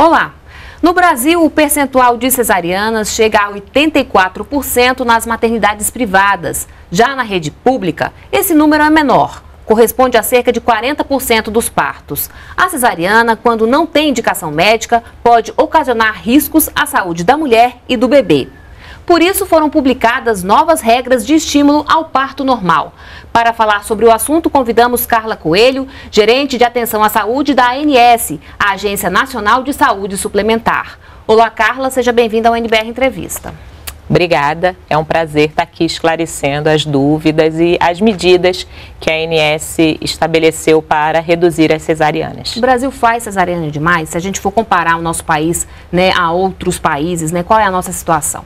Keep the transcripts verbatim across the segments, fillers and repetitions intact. Olá! No Brasil, o percentual de cesarianas chega a oitenta e quatro por cento nas maternidades privadas. Já na rede pública, esse número é menor, corresponde a cerca de quarenta por cento dos partos. A cesariana, quando não tem indicação médica, pode ocasionar riscos à saúde da mulher e do bebê. Por isso, foram publicadas novas regras de estímulo ao parto normal. Para falar sobre o assunto, convidamos Carla Coelho, gerente de atenção à saúde da A N S, a Agência Nacional de Saúde Suplementar. Olá, Carla, seja bem-vinda ao N B R Entrevista. Obrigada, é um prazer estar aqui esclarecendo as dúvidas e as medidas que a ANS estabeleceu para reduzir as cesarianas. O Brasil faz cesariana demais? Se a gente for comparar o nosso país, né, a outros países, né, qual é a nossa situação?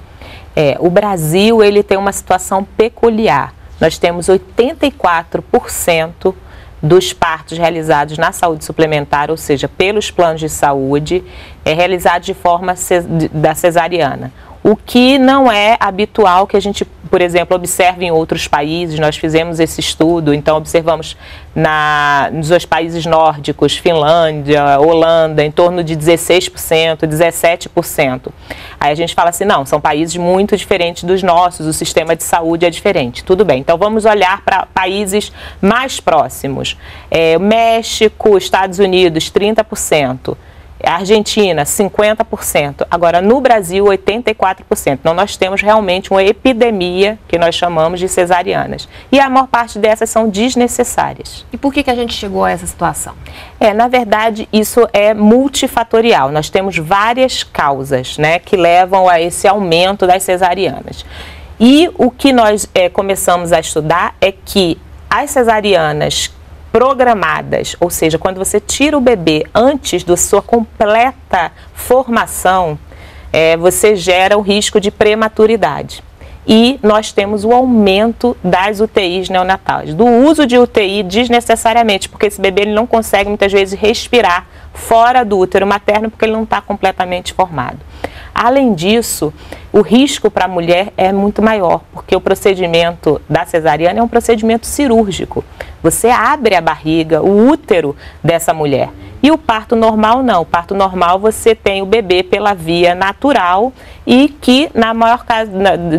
É, o Brasil ele tem uma situação peculiar. Nós temos oitenta e quatro por cento dos partos realizados na saúde suplementar, ou seja, pelos planos de saúde, é realizado de forma ces- da cesariana. O que não é habitual que a gente, por exemplo, observe em outros países. Nós fizemos esse estudo, então observamos na, nos dois países nórdicos, Finlândia, Holanda, em torno de dezesseis por cento, dezessete por cento. Aí a gente fala assim, não, são países muito diferentes dos nossos, o sistema de saúde é diferente. Tudo bem, então vamos olhar para países mais próximos. É, México, Estados Unidos, trinta por cento. Argentina, cinquenta por cento. Agora, no Brasil, oitenta e quatro por cento. Então, nós temos realmente uma epidemia que nós chamamos de cesarianas. E a maior parte dessas são desnecessárias. E por que que a gente chegou a essa situação? É, na verdade, isso é multifatorial. Nós temos várias causas, né, que levam a esse aumento das cesarianas. E o que nós é, começamos a estudar é que as cesarianas programadas, ou seja, quando você tira o bebê antes da sua completa formação, é, você gera o risco de prematuridade. E nós temos o aumento das U T Is neonatais, do uso de U T I desnecessariamente, porque esse bebê ele não consegue muitas vezes respirar fora do útero materno porque ele não está completamente formado. Além disso, o risco para a mulher é muito maior, porque o procedimento da cesariana é um procedimento cirúrgico. Você abre a barriga, o útero dessa mulher. E o parto normal não. O parto normal você tem o bebê pela via natural e que, na maior parte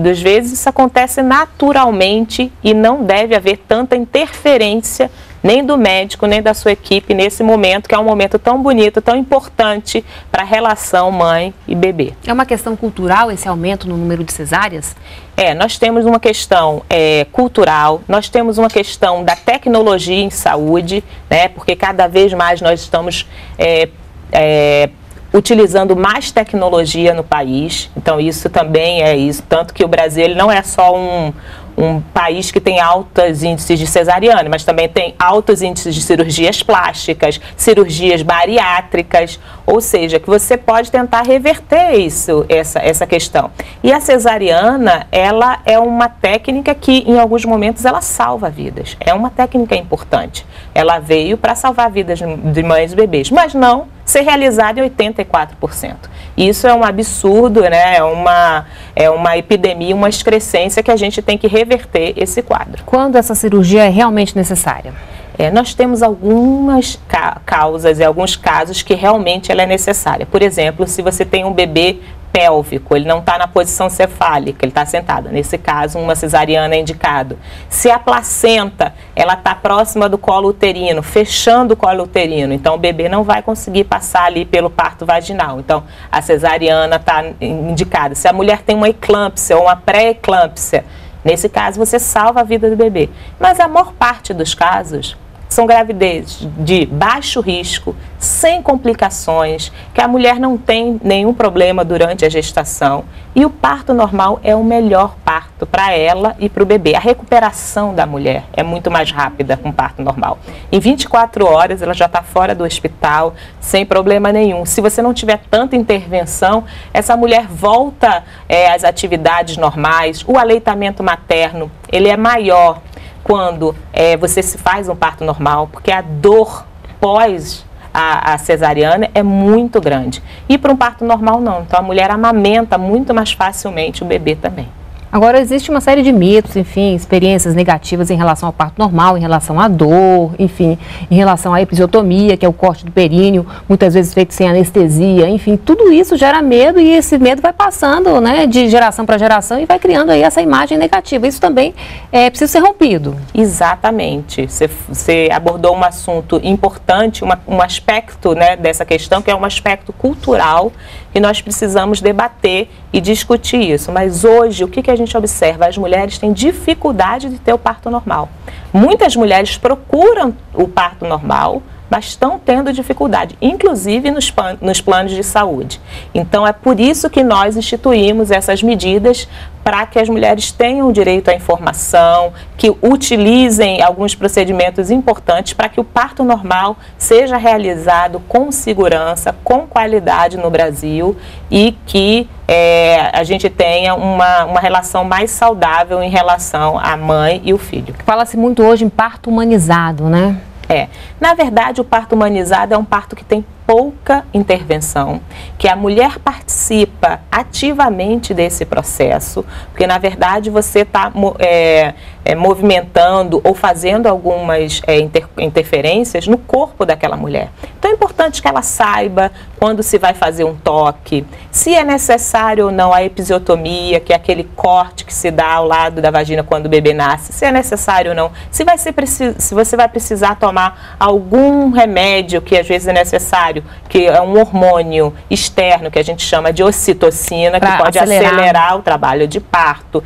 das vezes, isso acontece naturalmente e não deve haver tanta interferência nem do médico, nem da sua equipe nesse momento, que é um momento tão bonito, tão importante para a relação mãe e bebê. É uma questão cultural esse aumento no número de cesáreas? É, nós temos uma questão é, cultural, nós temos uma questão da tecnologia em saúde, né, porque cada vez mais nós estamos é, é, utilizando mais tecnologia no país, então isso também é isso, tanto que o Brasil ele não é só um... um país que tem altos índices de cesariana, mas também tem altos índices de cirurgias plásticas, cirurgias bariátricas, ou seja, que você pode tentar reverter isso, essa, essa questão. E a cesariana, ela é uma técnica que, em alguns momentos, ela salva vidas. É uma técnica importante. Ela veio para salvar vidas de mães e bebês, mas não ser realizada em oitenta e quatro por cento. Isso é um absurdo, né? É uma, é uma epidemia, uma excrescência que a gente tem que reverter esse quadro. Quando essa cirurgia é realmente necessária? É, nós temos algumas ca causas e alguns casos que realmente ela é necessária. Por exemplo, se você tem um bebê pélvico, ele não está na posição cefálica, ele está sentado. Nesse caso, uma cesariana é indicado. Se a placenta, ela está próxima do colo uterino, fechando o colo uterino, então o bebê não vai conseguir passar ali pelo parto vaginal. Então, a cesariana está indicada. Se a mulher tem uma eclâmpsia ou uma pré-eclâmpsia, nesse caso, você salva a vida do bebê. Mas a maior parte dos casos são gravidezes de baixo risco, sem complicações, que a mulher não tem nenhum problema durante a gestação. E o parto normal é o melhor parto para ela e para o bebê. A recuperação da mulher é muito mais rápida com o parto normal. Em vinte e quatro horas ela já está fora do hospital, sem problema nenhum. Se você não tiver tanta intervenção, essa mulher volta é, às atividades normais. O aleitamento materno, ele é maior quando é, você se faz um parto normal, porque a dor pós a, a cesariana é muito grande. E para um parto normal não, então a mulher amamenta muito mais facilmente o bebê também. Agora, existe uma série de mitos, enfim, experiências negativas em relação ao parto normal, em relação à dor, enfim, em relação à episiotomia, que é o corte do períneo, muitas vezes feito sem anestesia, enfim, tudo isso gera medo e esse medo vai passando, né, de geração para geração e vai criando aí essa imagem negativa. Isso também é preciso ser rompido. Exatamente. Você, você abordou um assunto importante, uma, um aspecto, né, dessa questão, que é um aspecto cultural, e nós precisamos debater e discutir isso. Mas hoje, o que, que a gente observa? As mulheres têm dificuldade de ter o parto normal. Muitas mulheres procuram o parto normal, mas estão tendo dificuldade, inclusive nos, pan, nos planos de saúde. Então, é por isso que nós instituímos essas medidas para que as mulheres tenham direito à informação, que utilizem alguns procedimentos importantes para que o parto normal seja realizado com segurança, com qualidade no Brasil e que é, a gente tenha uma, uma relação mais saudável em relação à mãe e o filho. Fala-se muito hoje em parto humanizado, né? É. Na verdade, o parto humanizado é um parto que tem pouca intervenção, que a mulher participa ativamente desse processo, porque na verdade você está é, é, movimentando ou fazendo algumas é, inter, interferências no corpo daquela mulher. Então é importante que ela saiba quando se vai fazer um toque, se é necessário ou não a episiotomia, que é aquele corte que se dá ao lado da vagina quando o bebê nasce, se é necessário ou não, se, vai ser, se você vai precisar tomar algum remédio que às vezes é necessário, que é um hormônio externo que a gente chama de ocitocina, que pode acelerar. acelerar o trabalho de parto.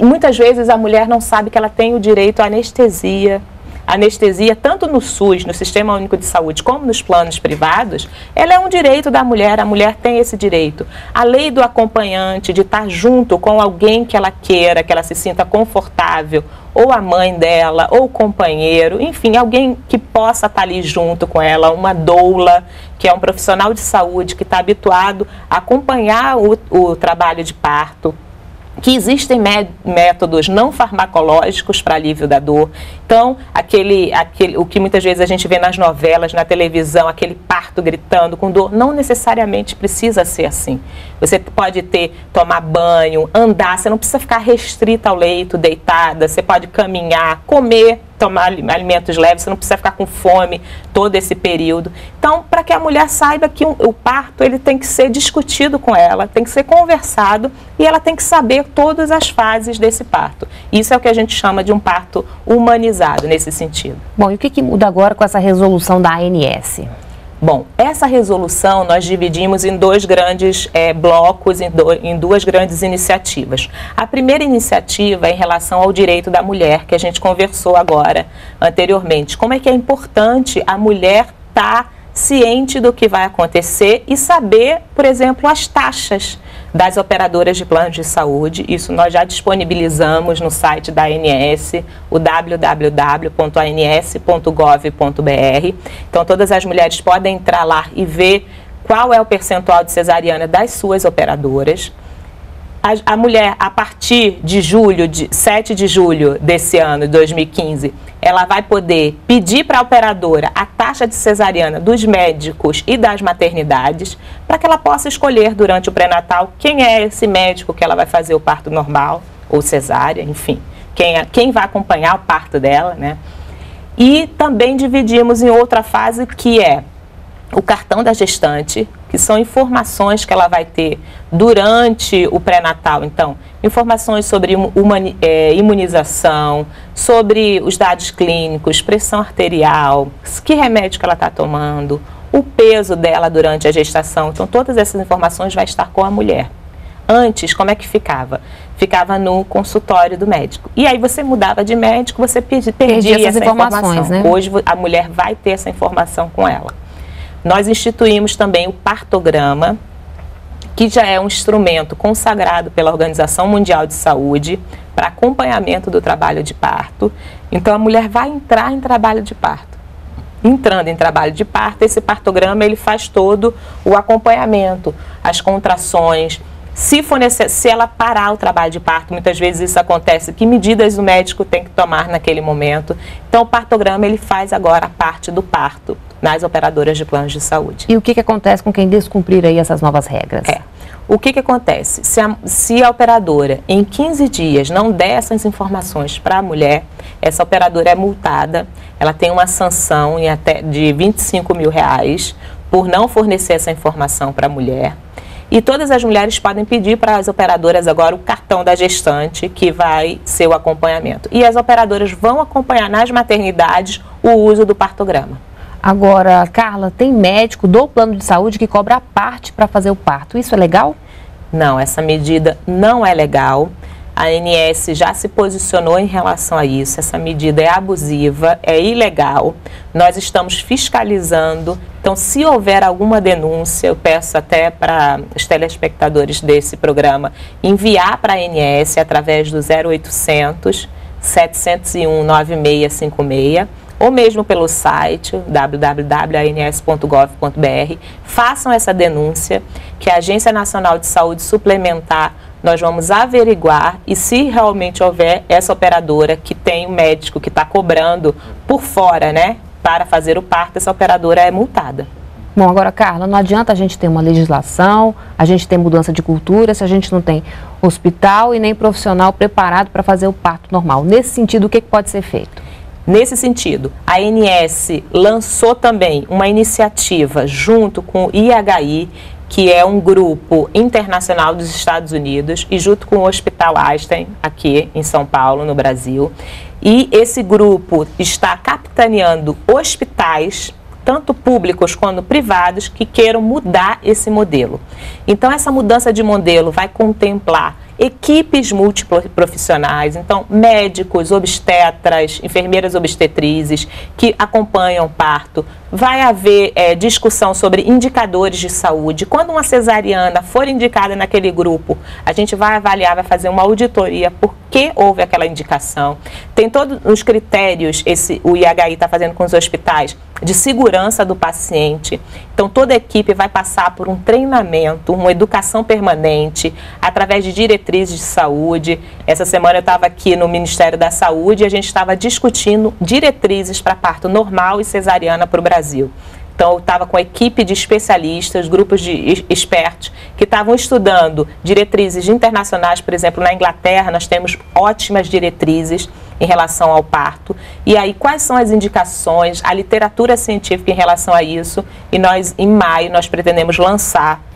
Muitas vezes a mulher não sabe que ela tem o direito à anestesia. Anestesia, tanto no SUS, no Sistema Único de Saúde, como nos planos privados, ela é um direito da mulher, a mulher tem esse direito. A lei do acompanhante, de estar junto com alguém que ela queira, que ela se sinta confortável, ou a mãe dela, ou o companheiro, enfim, alguém que possa estar ali junto com ela, uma doula, que é um profissional de saúde, que está habituado a acompanhar o, o trabalho de parto, que existem métodos não farmacológicos para alívio da dor. Então, aquele, aquele, o que muitas vezes a gente vê nas novelas, na televisão, aquele parto gritando com dor, não necessariamente precisa ser assim. Você pode ter, tomar banho, andar, você não precisa ficar restrita ao leito, deitada, você pode caminhar, comer, tomar alimentos leves, você não precisa ficar com fome todo esse período. Então, para que a mulher saiba que o parto ele tem que ser discutido com ela, tem que ser conversado e ela tem que saber todas as fases desse parto. Isso é o que a gente chama de um parto humanizado nesse sentido. Bom, e o que, que muda agora com essa resolução da A N S? Bom, essa resolução nós dividimos em dois grandes é, blocos, em, do, em duas grandes iniciativas. A primeira iniciativa é em relação ao direito da mulher, que a gente conversou agora, anteriormente. Como é que é importante a mulher estar ciente do que vai acontecer e saber, por exemplo, as taxas das operadoras de planos de saúde. Isso nós já disponibilizamos no site da A N S, o w w w ponto a n s ponto gov ponto b r. Então todas as mulheres podem entrar lá e ver qual é o percentual de cesariana das suas operadoras. A, a mulher, a partir de julho, de sete de julho desse ano, de dois mil e quinze, ela vai poder pedir para a operadora a taxa de cesariana dos médicos e das maternidades, para que ela possa escolher durante o pré-natal quem é esse médico que ela vai fazer o parto normal ou cesárea, enfim, quem, é, quem vai acompanhar o parto dela, né? E também dividimos em outra fase, que é o cartão da gestante, que são informações que ela vai ter durante o pré-natal. Então, informações sobre imunização, sobre os dados clínicos, pressão arterial, que remédio que ela está tomando, o peso dela durante a gestação. Então, todas essas informações vai estar com a mulher. Antes, como é que ficava? Ficava no consultório do médico. E aí você mudava de médico, você perdia, perdia essas essa informações, informação. Né? Hoje, a mulher vai ter essa informação com ela. Nós instituímos também o partograma, que já é um instrumento consagrado pela Organização Mundial de Saúde para acompanhamento do trabalho de parto. Então a mulher vai entrar em trabalho de parto. Entrando em trabalho de parto, esse partograma ele faz todo o acompanhamento, as contrações. Se for necess... se ela parar o trabalho de parto, muitas vezes isso acontece, que medidas o médico tem que tomar naquele momento. Então o partograma ele faz agora a parte do parto nas operadoras de planos de saúde. E o que, que acontece com quem descumprir aí essas novas regras? É. O que que acontece? Se a, se a operadora em quinze dias não der essas informações para a mulher, essa operadora é multada, ela tem uma sanção em até de vinte e cinco mil reais por não fornecer essa informação para a mulher. E todas as mulheres podem pedir para as operadoras agora o cartão da gestante, que vai ser o acompanhamento. E as operadoras vão acompanhar nas maternidades o uso do partograma. Agora, Carla, tem médico do plano de saúde que cobra a parte para fazer o parto. Isso é legal? Não, essa medida não é legal. A A N S já se posicionou em relação a isso. Essa medida é abusiva, é ilegal. Nós estamos fiscalizando. Então, se houver alguma denúncia, eu peço até para os telespectadores desse programa enviar para a A N S através do zero oito zero zero, sete zero um, nove seis cinco seis. Ou mesmo pelo site w w w ponto a n s ponto gov ponto b r, façam essa denúncia, que a Agência Nacional de Saúde Suplementar, nós vamos averiguar, e se realmente houver essa operadora que tem um médico que está cobrando por fora, né, para fazer o parto, essa operadora é multada. Bom, agora, Carla, não adianta a gente ter uma legislação, a gente ter mudança de cultura, se a gente não tem hospital e nem profissional preparado para fazer o parto normal. Nesse sentido, o que pode ser feito? Nesse sentido, a ANS lançou também uma iniciativa junto com o I H I, que é um grupo internacional dos Estados Unidos, e junto com o Hospital Einstein, aqui em São Paulo, no Brasil. E esse grupo está capitaneando hospitais, tanto públicos quanto privados, que queiram mudar esse modelo. Então, essa mudança de modelo vai contemplar equipes multiprofissionais, então médicos, obstetras, enfermeiras obstetrizes que acompanham o parto. Vai haver é, discussão sobre indicadores de saúde. Quando uma cesariana for indicada naquele grupo, a gente vai avaliar, vai fazer uma auditoria por que houve aquela indicação. Tem todos os critérios, esse, o I H I está fazendo com os hospitais, de segurança do paciente. Então toda a equipe vai passar por um treinamento, uma educação permanente, através de diretrizes de saúde. Essa semana eu estava aqui no Ministério da Saúde e a gente estava discutindo diretrizes para parto normal e cesariana para o Brasil. Então eu estava com a equipe de especialistas, grupos de expertos que estavam estudando diretrizes internacionais. Por exemplo, na Inglaterra nós temos ótimas diretrizes em relação ao parto. E aí, quais são as indicações, a literatura científica em relação a isso? E nós, em maio, nós pretendemos lançar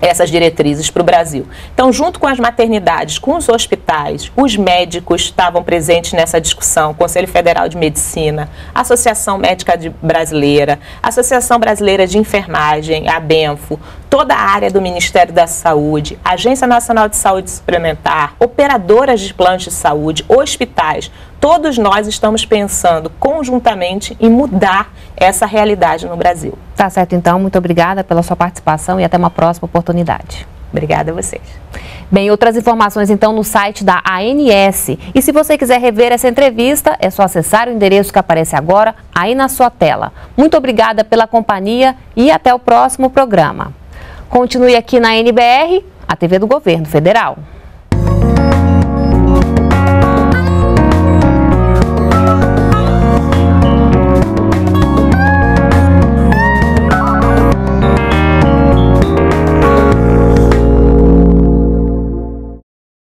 essas diretrizes para o Brasil. Então, junto com as maternidades, com os hospitais, os médicos estavam presentes nessa discussão, Conselho Federal de Medicina, Associação Médica Brasileira, Associação Brasileira de Enfermagem, Abenfo, toda a área do Ministério da Saúde, Agência Nacional de Saúde Suplementar, operadoras de planos de saúde, hospitais. Todos nós estamos pensando conjuntamente em mudar essa realidade no Brasil. Tá certo, então. Muito obrigada pela sua participação e até uma próxima oportunidade. Obrigada a vocês. Bem, outras informações então no site da A N S. E se você quiser rever essa entrevista, é só acessar o endereço que aparece agora aí na sua tela. Muito obrigada pela companhia e até o próximo programa. Continue aqui na N B R, a T V do Governo Federal.